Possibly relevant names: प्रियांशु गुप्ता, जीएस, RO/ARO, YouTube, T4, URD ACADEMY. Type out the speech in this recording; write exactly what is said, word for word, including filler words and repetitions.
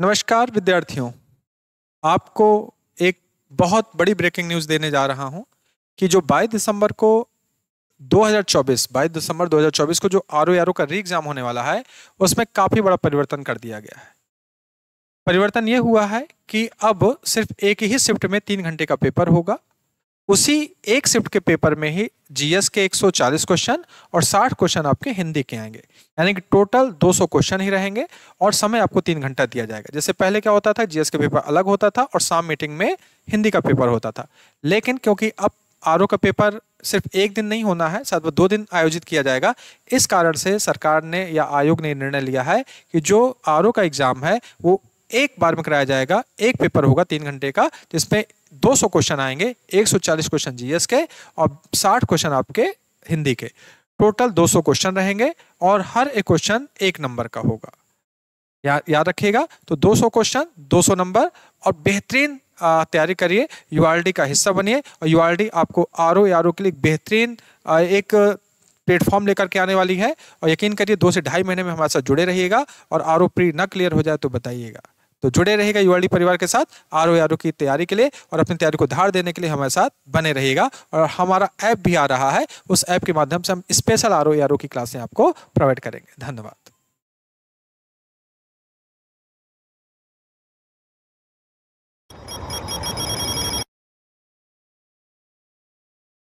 नमस्कार विद्यार्थियों, आपको एक बहुत बड़ी ब्रेकिंग न्यूज़ देने जा रहा हूं कि जो बाईस दिसंबर को दो हज़ार चौबीस बाईस दिसंबर दो हज़ार चौबीस को जो आर ओ आर ओ का री एग्ज़ाम होने वाला है उसमें काफ़ी बड़ा परिवर्तन कर दिया गया है। परिवर्तन ये हुआ है कि अब सिर्फ एक ही शिफ्ट में तीन घंटे का पेपर होगा। उसी एक शिफ्ट के पेपर में ही जीएस के एक सौ चालीस क्वेश्चन और साठ क्वेश्चन आपके हिंदी के आएंगे, यानी कि टोटल दो सौ क्वेश्चन ही रहेंगे और समय आपको तीन घंटा दिया जाएगा। जैसे पहले क्या होता था, जीएस के पेपर अलग होता था और शाम मीटिंग में हिंदी का पेपर होता था, लेकिन क्योंकि अब आर ओ का पेपर सिर्फ एक दिन नहीं होना है, साथ में दो दिन आयोजित किया जाएगा, इस कारण से सरकार ने या आयोग ने निर्णय लिया है कि जो आर ओ का एग्ज़ाम है वो एक बार में कराया जाएगा। एक पेपर होगा तीन घंटे का जिसमें दो सौ क्वेश्चन आएंगे, एक सौ चालीस क्वेश्चन जीएस के और साठ क्वेश्चन आपके हिंदी के, टोटल दो सौ क्वेश्चन रहेंगे और हर एक क्वेश्चन एक नंबर का होगा। या, याद रखिएगा, तो दो सौ क्वेश्चन दो सौ नंबर, और बेहतरीन तैयारी करिए, यूआरडी का हिस्सा बनिए। और यूआरडी आपको आरओ आरओ के लिए बेहतरीन एक प्लेटफॉर्म लेकर के आने वाली है और यकीन करिए दो से ढाई महीने में हमारे साथ जुड़े रहिएगा। और आरओ प्री ना क्लियर हो जाए तो बताइएगा, तो जुड़े रहेगा यूआरडी परिवार के साथ आरओ आरओ की तैयारी के लिए और अपनी तैयारी को धार देने के लिए हमारे साथ बने रहिएगा। और हमारा ऐप भी आ रहा है, उस ऐप के माध्यम से हम स्पेशल आरओ आरओ की क्लासें आपको प्रोवाइड करेंगे। धन्यवाद।